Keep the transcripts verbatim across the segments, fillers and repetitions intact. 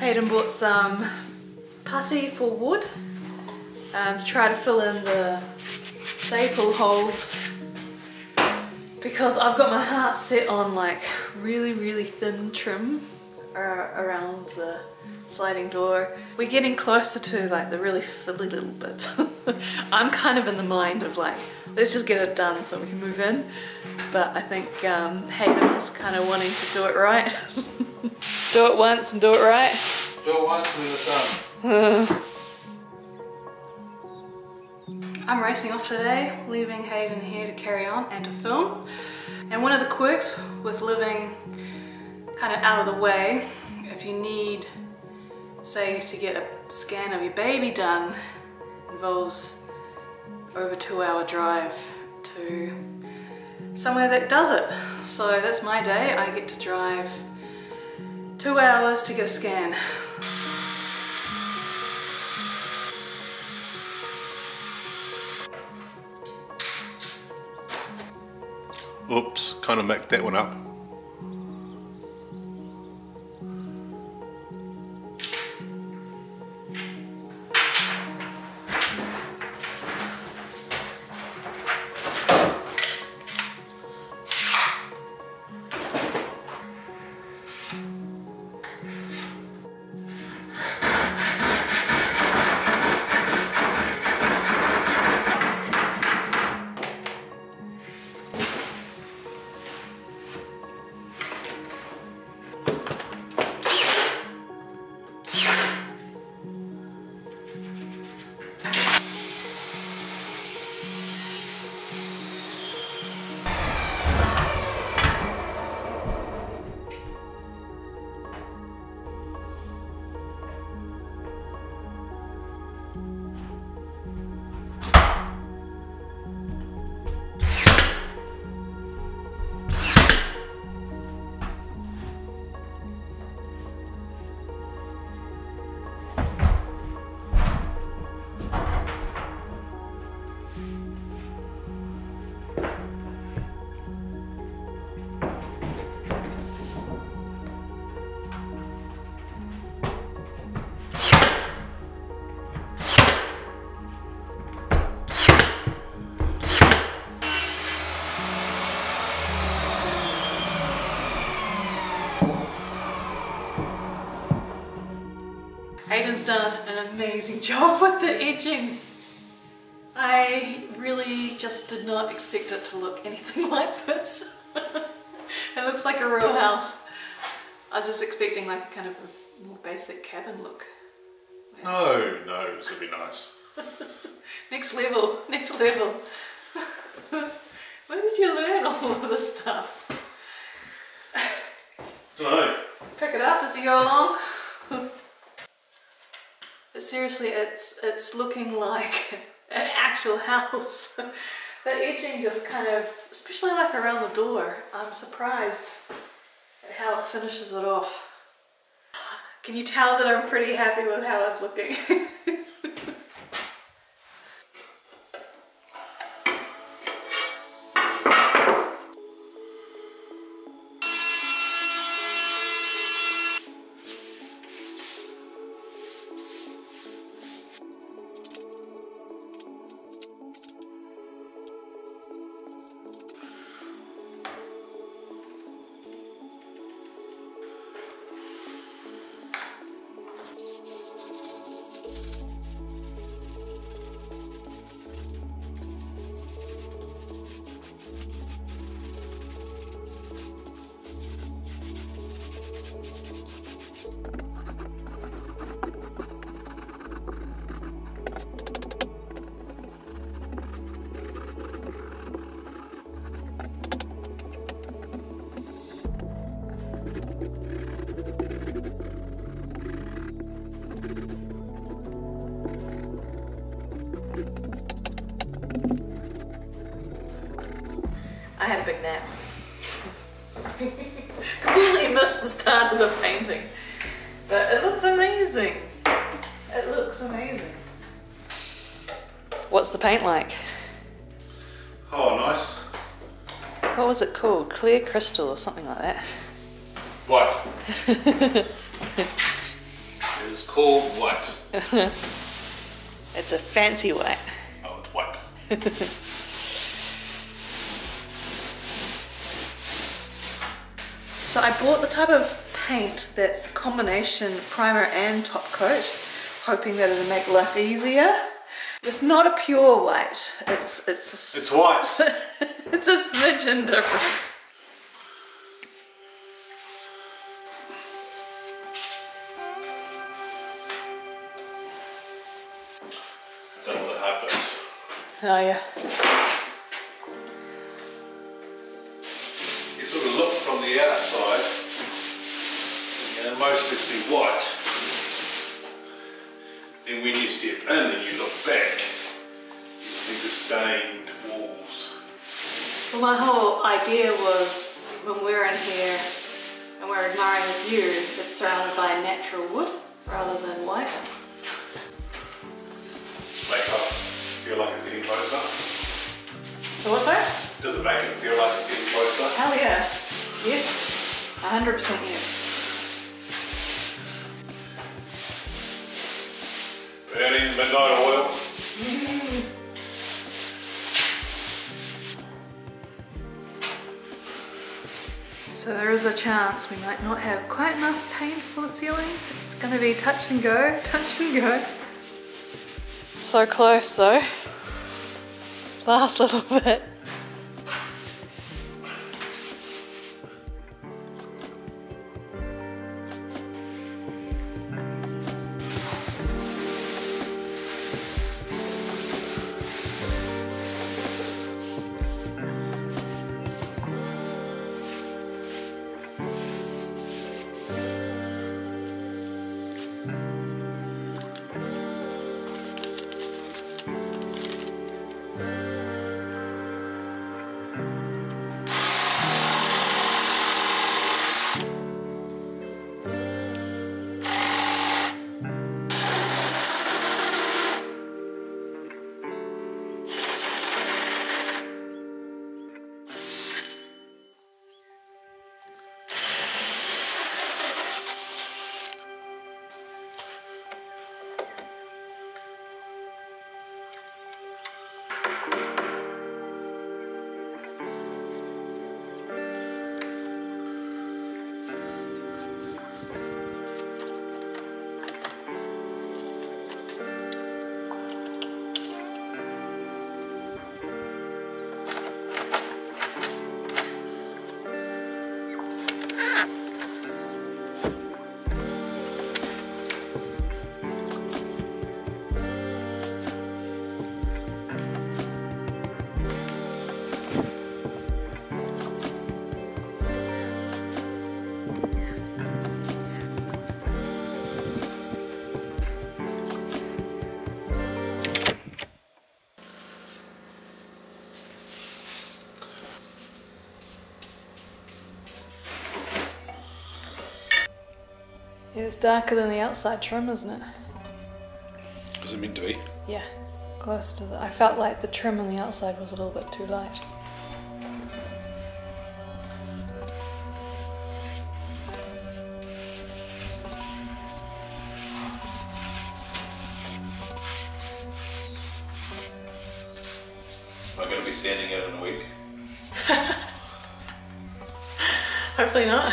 Hayden bought some putty for wood um, to try to fill in the staple holes, because I've got my heart set on like really really thin trim uh, around the sliding door. We're getting closer to like the really fiddly little bits. I'm kind of in the mind of like, let's just get it done so we can move in, but I think um, Hayden is kind of wanting to do it right. Do it once and do it right. Do it once and then it's done. I'm racing off today, leaving Hayden here to carry on and to film. And one of the quirks with living kind of out of the way, if you need, say, to get a scan of your baby done, involves over two hour drive to somewhere that does it. So that's my day. I get to drive two hours to get a scan. Oops, kind of mixed that one up. Hayden's done an amazing job with the edging. I really just did not expect it to look anything like this. It looks like a real house. I was just expecting like a kind of a more basic cabin look. Yeah. No, no, it's really nice. Next level, next level. Where did you learn all of this stuff? Don't know. Pick it up as you go along. But seriously, it's it's looking like an actual house. The edging just kind of, especially like around the door, I'm surprised at how it finishes it off. Can you tell that I'm pretty happy with how it's looking? I had a big nap. Completely missed the start of the painting. But it looks amazing. It looks amazing. What's the paint like? Oh, nice. What was it called? Clear crystal or something like that? What? is called what? It's a fancy what. Oh, it's what? So I bought the type of paint that's combination primer and top coat, hoping that it'll make life easier. It's not a pure white. It's it's a, it's white. It's a smidgen difference. Don't let it happen. Oh yeah. You sort of look from the outside and mostly see white. Then when you step in and you look back, you see the stained walls. Well, my whole idea was when we're in here and we're admiring the view, it's surrounded by natural wood rather than white. Makeup feel like it's getting closer. So what's that? Does it make it feel like it's getting closer? Hell yeah. Yes. one hundred percent yes. Burning midnight oil. Mm. So there is a chance we might not have quite enough paint for the ceiling. It's going to be touch and go, touch and go. So close though. Last little bit. It's darker than the outside trim, isn't it? Is it meant to be? Yeah, close to the... I felt like the trim on the outside was a little bit too light. I'm going to be sanding it in a week. Hopefully not.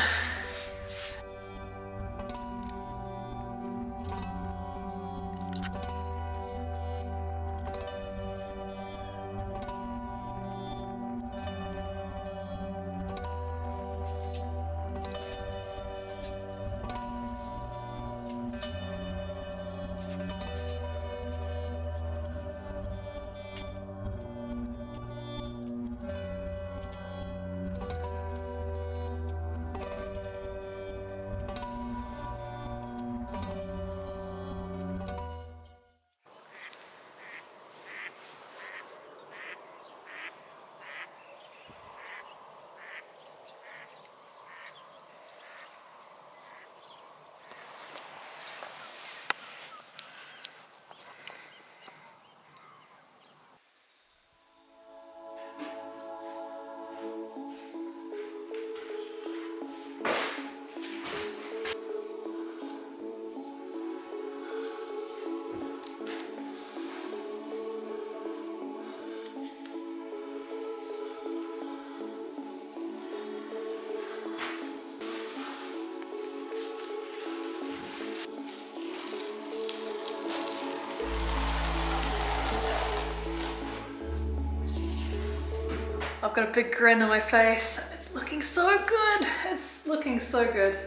I've got a big grin on my face. It's looking so good. It's looking so good.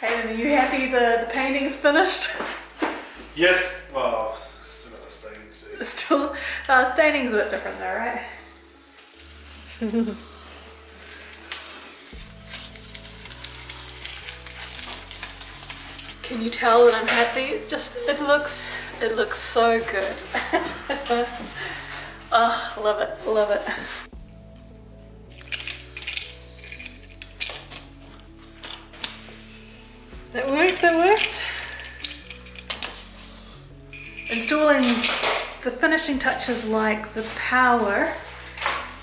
Hayden, are you happy the, the painting's finished? Yes. Well, still got the staining to do. Still, uh, staining's a bit different though, right? Can you tell that I'm happy? It's just, it looks, it looks so good. Oh, love it, love it. That works, that works. Installing the finishing touches like the power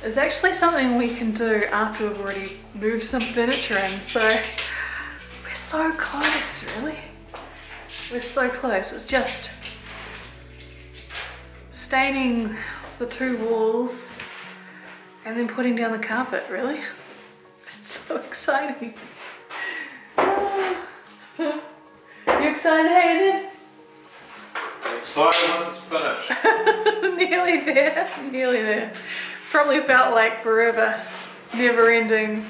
is actually something we can do after we've already moved some furniture in, so we're so close, really. We're so close. It's just staining the two walls and then putting down the carpet, really. It's so exciting. Oh. You excited, Hayden? Excited once it's finished. Nearly there, nearly there. Probably felt like forever, never ending.